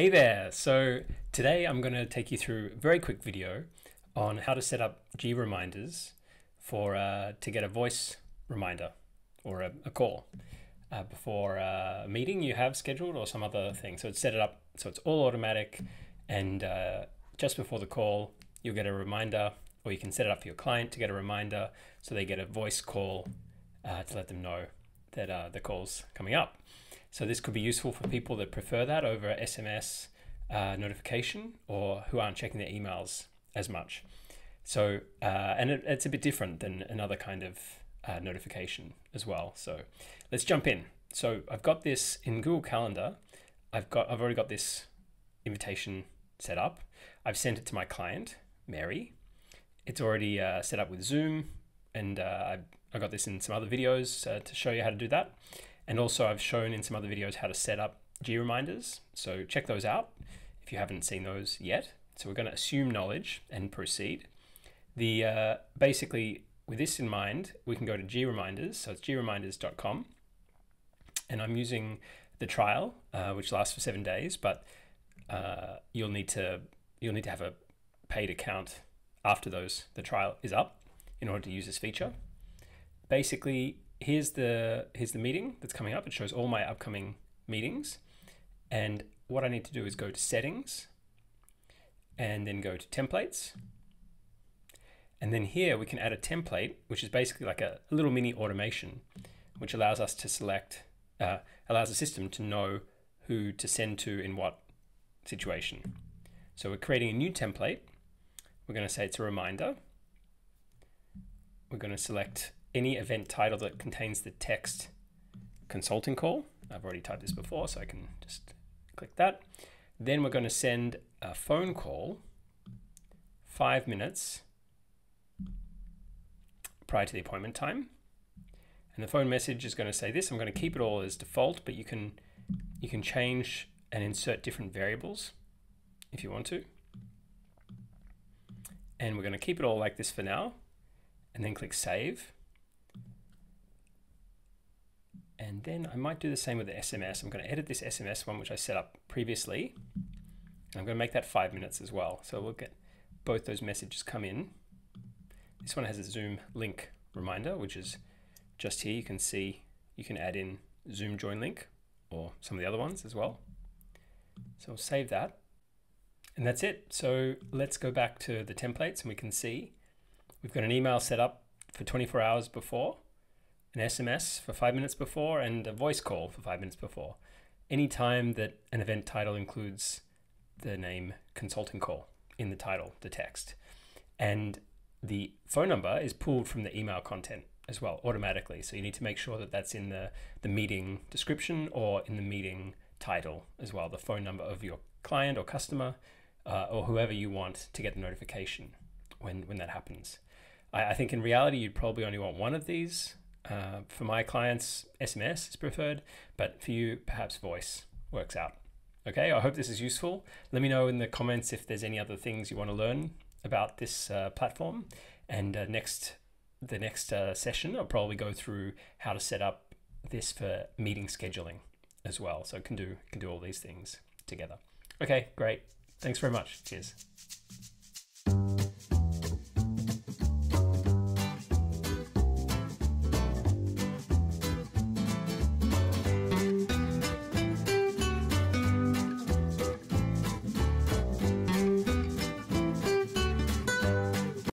Hey there, so today I'm going to take you through a very quick video on how to set up GReminders to get a voice reminder or a call before a meeting you have scheduled or some other thing. So it's set it up so it's all automatic, and just before the call you'll get a reminder, or you can set it up for your client to get a reminder so they get a voice call to let them know that the call's coming up. So this could be useful for people that prefer that over SMS notification, or who aren't checking their emails as much. So, and it's a bit different than another kind of notification as well. So let's jump in. So I've got this in Google Calendar. I've already got this invitation set up. I've sent it to my client, Mary. It's already set up with Zoom, and I got this in some other videos to show you how to do that. And also I've shown in some other videos how to set up GReminders, so check those out if you haven't seen those yet. So we're going to assume knowledge and proceed. Basically, with this in mind, we can go to GReminders, so it's greminders.com. And I'm using the trial, which lasts for 7 days, but you'll need to have a paid account after the trial is up in order to use this feature. Basically, here's the meeting that's coming up. It shows all my upcoming meetings. And what I need to do is go to settings and then go to templates. And then here we can add a template, which is basically like a little mini automation, which allows us to select, allows the system to know who to send to in what situation. So we're creating a new template. We're going to say it's a reminder. We're going to select any event title that contains the text consulting call. I've already typed this before, so I can just click that. Then we're going to send a phone call 5 minutes prior to the appointment time. And the phone message is going to say this. I'm going to keep it all as default, but you can change and insert different variables if you want to. And we're going to keep it all like this for now, and then click save. And then I might do the same with the SMS. I'm going to edit this SMS one, which I set up previously. And I'm going to make that 5 minutes as well. So we'll get both those messages come in. This one has a Zoom link reminder, which is just here. You can see you can add in Zoom join link or some of the other ones as well. So we'll save that. And that's it. So let's go back to the templates, and we can see we've got an email set up for 24 hours before, an SMS for 5 minutes before, and a voice call for 5 minutes before. Any time that an event title includes the name consulting call in the title, the text. And the phone number is pulled from the email content as well, automatically. So you need to make sure that that's in the meeting description or in the meeting title as well, the phone number of your client or customer or whoever you want to get the notification when that happens. I think in reality, you'd probably only want one of these. For my clients, SMS is preferred, but for you, perhaps voice works out. Okay, I hope this is useful. Let me know in the comments if there's any other things you want to learn about this platform. And the next session, I'll probably go through how to set up this for meeting scheduling as well. So it can do all these things together. Okay, great. Thanks very much. Cheers.